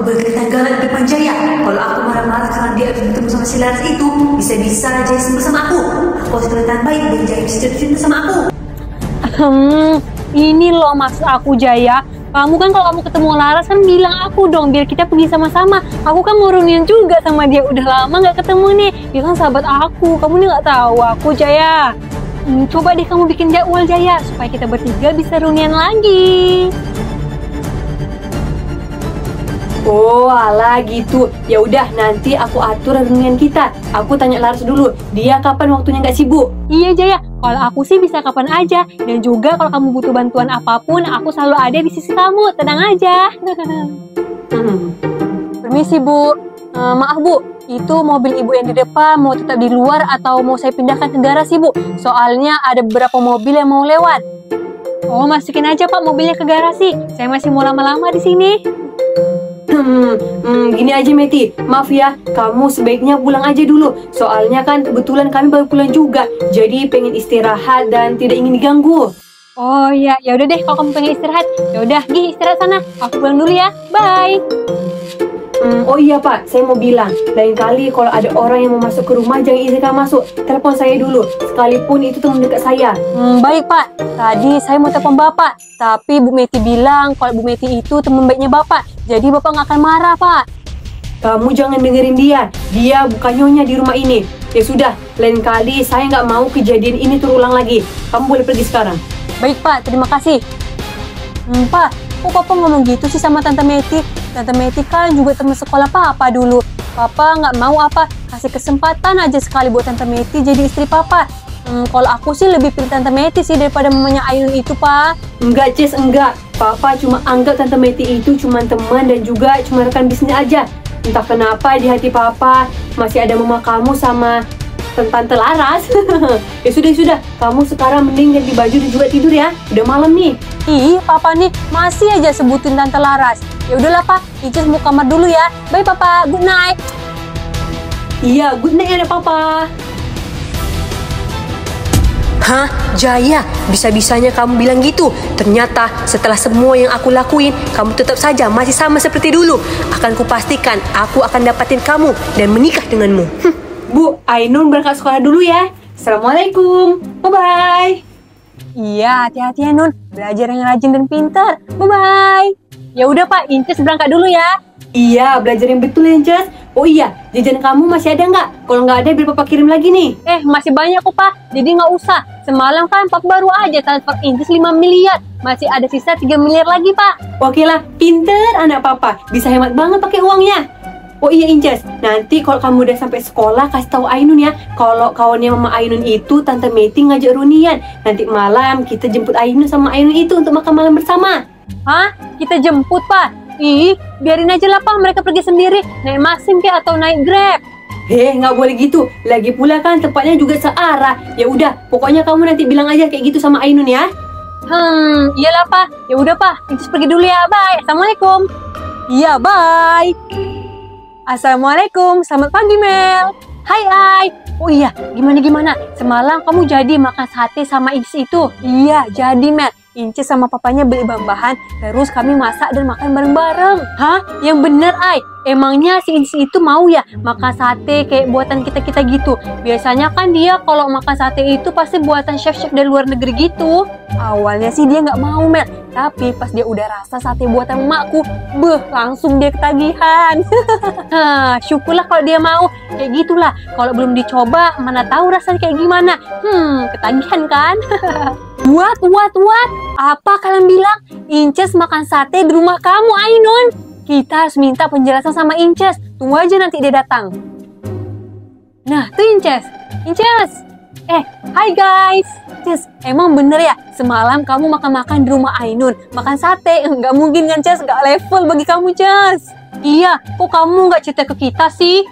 mau berketegangan di depan Jaya. Kalau aku marah-marah karena dia harus bertemu sama si Laras itu, bisa-bisa Jaya sembuh sama aku. Aku harus kelihatan baik dan Jaya bisa jatuh sama aku. Ini loh maksud aku, Jaya. Kamu kan kalau kamu ketemu Laras kan bilang aku dong, biar kita pergi sama-sama. Aku kan ngurunin juga sama dia, udah lama nggak ketemu nih. Dia kan sahabat aku, kamu nih nggak tahu aku, Jaya. Coba deh kamu bikin jadwal, Jaya, supaya kita bertiga bisa reunian lagi. Oh ala gitu, ya udah nanti aku atur reunian kita. Aku tanya Laras dulu, dia kapan waktunya nggak sibuk? Iya Jaya. Kalau aku sih bisa kapan aja, dan juga kalau kamu butuh bantuan apapun, aku selalu ada di sisi kamu, tenang aja. Permisi Bu, maaf Bu, itu mobil Ibu yang di depan mau tetap di luar atau mau saya pindahkan ke garasi Bu? Soalnya ada beberapa mobil yang mau lewat. Oh masukin aja Pak mobilnya ke garasi, saya masih mau lama-lama di sini. Gini aja Metty, maaf ya, kamu sebaiknya pulang aja dulu. Soalnya kan kebetulan kami baru pulang juga, jadi pengen istirahat dan tidak ingin diganggu. Oh ya, ya udah deh kalau kamu pengen istirahat, ya udah gih istirahat sana. Aku pulang dulu ya, bye. Oh iya Pak, saya mau bilang, lain kali kalau ada orang yang mau masuk ke rumah jangan izinkan masuk. Telepon saya dulu, sekalipun itu teman dekat saya. Baik Pak, tadi saya mau telepon Bapak, tapi Bu Metty bilang kalau Bu Metty itu teman baiknya Bapak. Jadi Bapak nggak akan marah, Pak. Kamu jangan dengerin dia. Dia bukan nyonya di rumah ini. Ya sudah, lain kali saya nggak mau kejadian ini terulang lagi. Kamu boleh pergi sekarang. Baik, Pak. Terima kasih. Pak, kok Papa ngomong gitu sih sama Tante Metty? Tante Metty kan juga teman sekolah Papa dulu. Papa nggak mau apa? Kasih kesempatan aja sekali buat Tante Metty jadi istri Papa. Kalau aku sih lebih pilih Tante Metty sih daripada mamanya Ainun itu, Pak. Enggak, Cis, enggak. Papa cuma anggap Tante Metty itu cuma teman dan juga cuma rekan bisnis aja. Entah kenapa di hati Papa masih ada mama kamu sama Tante Laras. Ya sudah, kamu sekarang mending ganti baju dan juga tidur ya. Udah malam nih. Ih, Papa nih masih aja sebutin Tante Laras. Ya udahlah, Pak. Icis mau kamar dulu ya. Bye, Papa. Good night. Iya, good night ya, Papa. Hah, Jaya, bisa-bisanya kamu bilang gitu. Ternyata setelah semua yang aku lakuin, kamu tetap saja masih sama seperti dulu. Akan kupastikan aku akan dapatin kamu dan menikah denganmu. Bu, Ainun berangkat sekolah dulu ya. Assalamualaikum, bye-bye. Iya, hati-hati Ainun. Belajar yang rajin dan pintar, bye-bye. Ya udah Pak, Incess berangkat dulu ya. Iya, belajar yang betul Incess. Oh iya, jajan kamu masih ada nggak? Kalau nggak ada, biar Papa kirim lagi nih. Masih banyak kok, Pak. Jadi nggak usah. Semalam kan Papa baru aja transfer Intis 5 miliar. Masih ada sisa 3 miliar lagi, Pak. Oke lah, pinter anak Papa. Bisa hemat banget pakai uangnya. Oh iya, Inces. Nanti kalau kamu udah sampai sekolah, kasih tahu Ainun ya. Kalau kawannya Mama Ainun itu, Tante Metty ngajak reunian. Nanti malam kita jemput Ainun sama Ainun itu untuk makan malam bersama. Hah? Kita jemput, Pak? Ih, biarin aja lah Pak, mereka pergi sendiri, naik Maxim kek atau naik Grab. Nggak boleh gitu, lagi pula kan tempatnya juga searah. Ya udah, pokoknya kamu nanti bilang aja kayak gitu sama Ainun ya. Iyalah Pak, ya udah Pak, Incis pergi dulu ya, bye. Assalamualaikum. Iya, bye. Assalamualaikum, selamat pagi Mel. Hai Ai. Oh iya, gimana? Semalam kamu jadi makan sate sama Incis itu? Iya, jadi Mel. Incis sama papanya beli bahan-bahan, terus kami masak dan makan bareng-bareng. Hah? Yang bener, Ai. Emangnya si Incis itu mau ya makan sate kayak buatan kita-kita gitu? Biasanya kan dia kalau makan sate itu pasti buatan chef-chef dari luar negeri gitu. Awalnya sih dia nggak mau, Mel. Tapi pas dia udah rasa sate buatan emakku, langsung dia ketagihan. Syukurlah kalau dia mau. Kayak gitulah, kalau belum dicoba, mana tahu rasanya kayak gimana. Ketagihan kan? What? Apa kalian bilang? Inces makan sate di rumah kamu, Ainun? Kita harus minta penjelasan sama Inces. Tunggu aja nanti dia datang. Nah, tuh Inces. Hai guys. Inces, emang bener ya? Semalam kamu makan-makan di rumah Ainun. Makan sate. Nggak mungkin kan, Inces? Nggak level bagi kamu, Inces. Iya, kok kamu nggak cerita ke kita sih?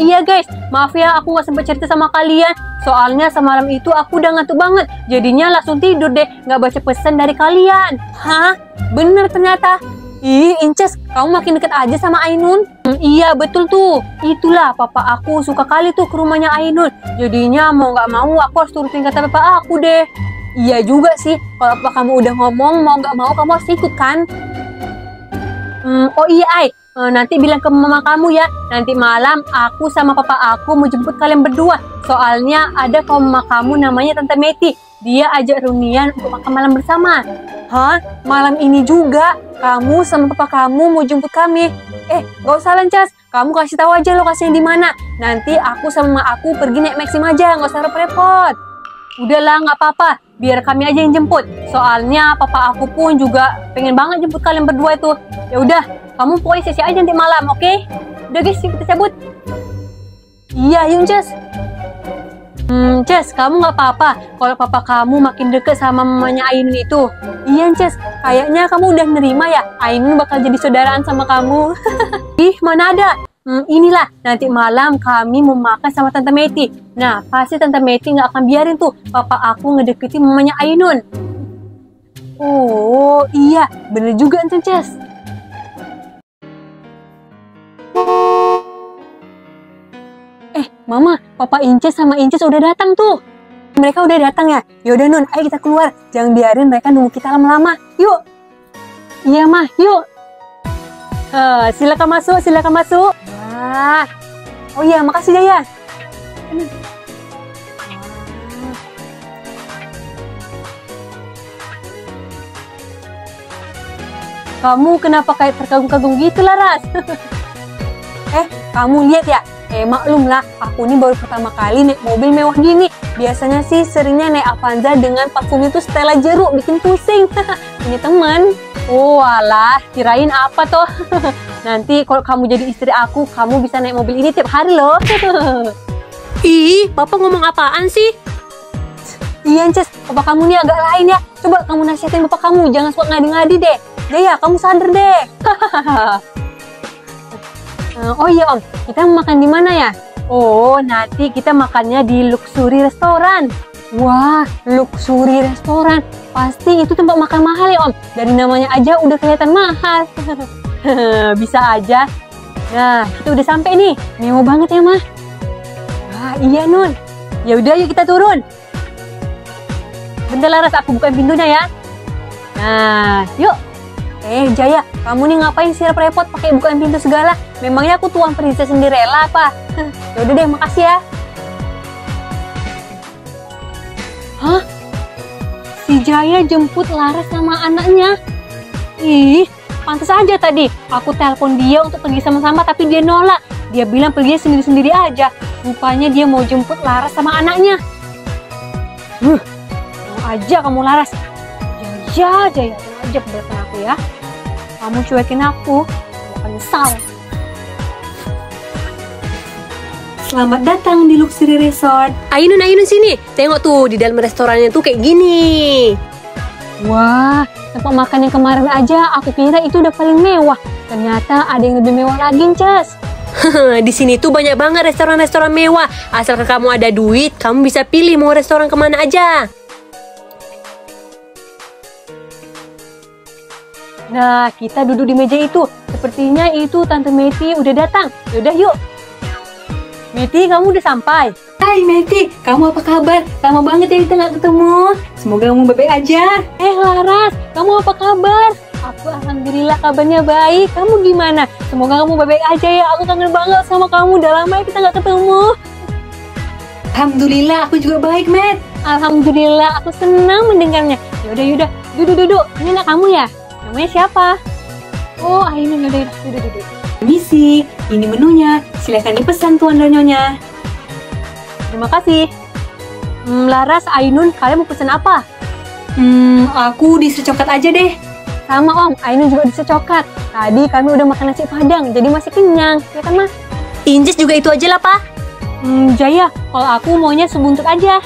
Iya guys, maaf ya aku gak sempat cerita sama kalian. Soalnya semalam itu aku udah ngantuk banget. Jadinya langsung tidur deh, gak baca pesan dari kalian. Hah? Bener ternyata. Ih, Inces, kamu makin deket aja sama Ainun. Iya, betul tuh. Itulah, papa aku suka kali tuh ke rumahnya Ainun. Jadinya mau gak mau aku harus turutin kata papa aku deh. Iya juga sih, kalau papa kamu udah ngomong, mau gak mau kamu harus ikut kan. Oh iya Ai, nanti bilang ke mama kamu ya, nanti malam aku sama papa aku mau jemput kalian berdua. Soalnya ada mama kamu namanya Tante Metty, dia ajak reunian untuk makan malam bersama. Hah? Malam ini juga kamu sama papa kamu mau jemput kami? Gak usah Lancas, kamu kasih tahu aja lokasinya di mana. Nanti aku sama aku pergi naik Maxim aja, gak usah repot-repot. Udahlah, nggak apa-apa, biar kami aja yang jemput. Soalnya papa aku pun juga pengen banget jemput kalian berdua itu. Ya udah, kamu pokoknya sesi aja nanti malam, oke? Udah guys, kita cabut. Iya, yuk Ces. Ces, kamu nggak apa-apa kalau papa kamu makin deket sama mamanya Ainun itu? Iya Ces, kayaknya kamu udah nerima ya, Ainun bakal jadi saudaraan sama kamu. Ih, mana ada? Inilah, nanti malam kami mau makan sama Tante Metty. Nah, pasti Tante Metty nggak akan biarin tuh papa aku ngedeketi mamanya Ainun. Oh iya, bener juga Incess. Mama, Papa Incess sama Incess udah datang tuh. Mereka udah datang ya? Yaudah Nun, ayo kita keluar. Jangan biarin mereka nunggu kita lama-lama. Yuk. Iya Mah, yuk. Silakan masuk, silakan masuk. Wah. Oh iya, makasih Jaya. Kamu kenapa kayak terkagum-kagum gitu Laras? Kamu lihat ya? Maklum lah, aku ini baru pertama kali naik mobil mewah gini. Biasanya sih seringnya naik Avanza dengan parfum itu Stella jeruk, bikin pusing. Ini teman. Walah, kirain apa toh? Nanti kalau kamu jadi istri aku, kamu bisa naik mobil ini tiap hari loh. Ih, Papa ngomong apaan sih? Iya, Ces, Papa kamu nih agak lain ya. Coba kamu nasihatin Papa kamu, jangan suka ngadi-ngadi deh. Jaya, kamu sadar deh. Oh iya Om, kita mau makan di mana ya? Oh, nanti kita makannya di Luxury Restoran. Wah, Luxury Restoran. Pasti itu tempat makan mahal ya, Om. Dari namanya aja udah kelihatan mahal. Bisa aja. Nah, kita udah sampai nih. Mewah banget ya, Mah. Ah, iya, Nun. Ya udah, yuk kita turun. Bentar Laras, aku bukain pintunya ya. Nah, yuk. Jaya, kamu nih ngapain sih repot pakai bukain pintu segala? Memangnya aku tuan princess Cinderella apa? Ya udah deh, makasih ya. Hah? Si Jaya jemput Laras sama anaknya. Ih, pantas aja tadi aku telepon dia untuk pergi sama-sama tapi dia nolak. Dia bilang perginya sendiri-sendiri aja. Rupanya dia mau jemput Laras sama anaknya. Mau aja kamu Laras. Jaya, Jaya, aja berdepan aku ya. Kamu cuekin aku, bukan nyesal. Selamat datang di Luxury Resort. Ainun sini. Tengok tuh di dalam restorannya tuh kayak gini. Wah, tempat makan yang kemarin aja aku kira itu udah paling mewah. Ternyata ada yang lebih mewah lagi, Ces. Di sini tuh banyak banget restoran-restoran mewah. Asalkan kamu ada duit, kamu bisa pilih mau restoran kemana aja. Nah, kita duduk di meja itu. Sepertinya itu Tante Metty udah datang. Yaudah yuk. Metty, kamu udah sampai? Hai Metty, kamu apa kabar? Lama banget ya kita nggak ketemu. Semoga kamu baik aja. Laras, kamu apa kabar? Aku alhamdulillah kabarnya baik. Kamu gimana? Semoga kamu baik aja ya. Aku kangen banget sama kamu. Udah lama ya kita nggak ketemu. Alhamdulillah, aku juga baik, Met. Alhamdulillah, aku senang mendengarnya. Yaudah, duduk. Ini anak kamu ya? Namanya siapa? Oh, Ainun. Yaudah, duduk. Misi, ini menunya. Silahkan dipesan tuan dan nyonya. Terima kasih. Laras, Ainun, kalian mau pesan apa? Aku diisi coklat aja deh. Sama Om, Ainun juga diisi coklat. Tadi kami udah makan nasi padang, jadi masih kenyang. Ya kan, Mas? Injis juga itu aja lah, Pak. Jaya, kalau aku maunya sebuntut aja.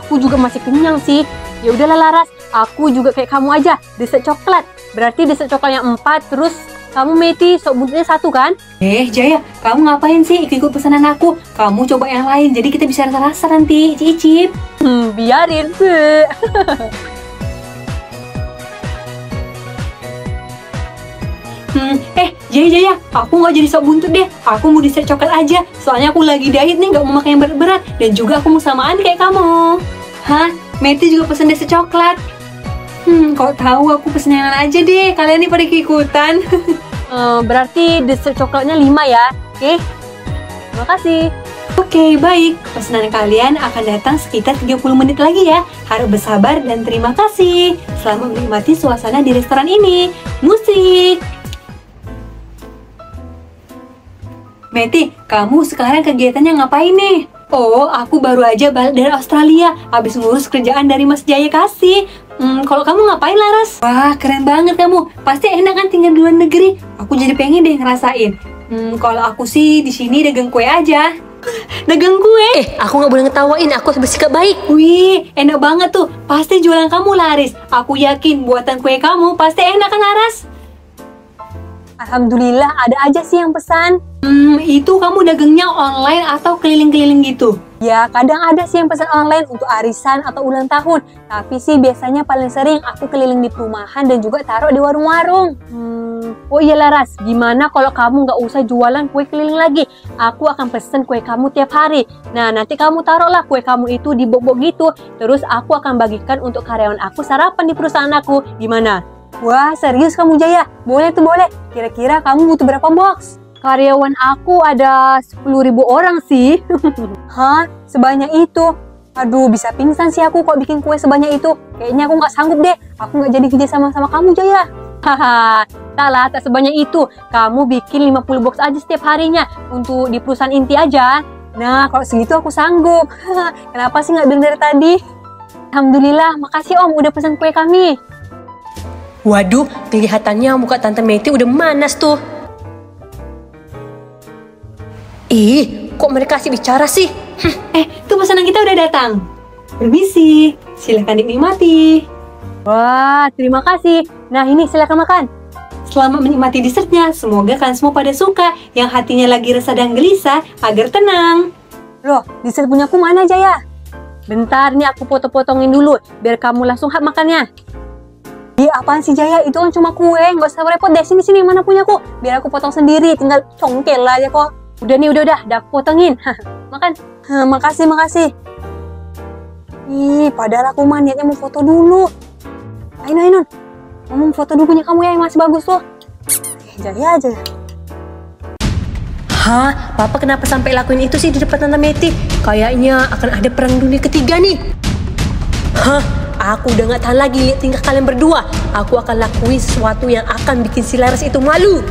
Aku juga masih kenyang sih. Ya udahlah Laras, aku juga kayak kamu aja, diisi coklat. Berarti diisi coklatnya 4, terus kamu Metty, sok buntutnya 1 kan? Jaya, kamu ngapain sih ikut pesanan aku? Kamu coba yang lain, jadi kita bisa rasa-rasa nanti, cicip. Biarin. Jaya, aku nggak jadi sok buntut deh. Aku mau dessert coklat aja, soalnya aku lagi diet nih, nggak mau makan yang berat-berat. Dan juga aku mau samaan kayak kamu. Hah? Metty juga pesan dessert coklat. Kok tahu aku pesenan aja deh, kalian nih pada keikutan. Berarti dessert coklatnya 5 ya. Oke, terima kasih. Oke, baik. Pesanan kalian akan datang sekitar 30 menit lagi ya. Harap bersabar dan terima kasih. Selamat menikmati suasana di restoran ini. Musik. Metty, kamu sekarang kegiatannya ngapain nih? Oh, aku baru aja balik dari Australia, habis ngurus kerjaan dari Mas Jaya kasih. Kalau kamu ngapain, Laras? Wah, keren banget kamu. Pasti enak kan tinggal di luar negeri. Aku jadi pengen deh ngerasain. Kalau aku sih di sini dagang kue aja. Dagang kue? Aku nggak boleh ngetawain. Aku harus bersikap baik. Wih, enak banget tuh. Pasti jualan kamu laris. Aku yakin buatan kue kamu pasti enak kan, Laras? Alhamdulillah, ada aja sih yang pesan. Itu kamu dagangnya online atau keliling-keliling gitu? Ya, kadang ada sih yang pesan online untuk arisan atau ulang tahun. Tapi sih biasanya paling sering aku keliling di perumahan dan juga taruh di warung-warung. Oh iya Laras, gimana kalau kamu nggak usah jualan kue keliling lagi? Aku akan pesen kue kamu tiap hari. Nah, nanti kamu taruhlah kue kamu itu di bobok gitu. Terus aku akan bagikan untuk karyawan aku sarapan di perusahaan aku. Gimana? Wah, serius kamu Jaya? Boleh tuh boleh. Kira-kira kamu butuh berapa box? Karyawan aku ada 10.000 orang sih. Hah? Sebanyak itu? Aduh, bisa pingsan sih aku kok bikin kue sebanyak itu. Kayaknya aku nggak sanggup deh. Aku nggak jadi kerja sama-sama kamu Jaya. Haha, tak sebanyak itu. Kamu bikin 50 box aja setiap harinya. Untuk di perusahaan inti aja. Nah, kalau segitu aku sanggup. Kenapa sih nggak bilang dari tadi? Alhamdulillah, makasih Om udah pesan kue kami. Waduh, kelihatannya muka Tante Metty udah manas tuh. Ih, kok mereka asik bicara sih? Tuh pesanan kita udah datang. Permisi, silahkan nikmati. Wah, terima kasih. Nah, ini silahkan makan. Selamat menikmati dessertnya. Semoga kalian semua pada suka. Yang hatinya lagi resah dan gelisah, agar tenang. Loh, dessert punyaku mana Jaya? Bentar, nih aku potong-potongin dulu. Biar kamu langsung hap makannya. Iya apaan sih Jaya, itu kan cuma kue, nggak usah repot deh, sini mana punya aku, biar aku potong sendiri, tinggal congkel aja kok. Udah nih, udah aku potongin. Makan. Makasih. Ih, padahal aku mah niatnya mau foto dulu. Ainun, ngomong foto dulu punya kamu ya, yang masih bagus tuh. Jaya aja. Hah, Papa kenapa sampai lakuin itu sih di depan Tante Metty? Kayaknya akan ada perang dunia ketiga nih. Hah? Aku udah gak tahan lagi lihat tingkah kalian berdua. Aku akan lakuin sesuatu yang akan bikin si Laras itu malu.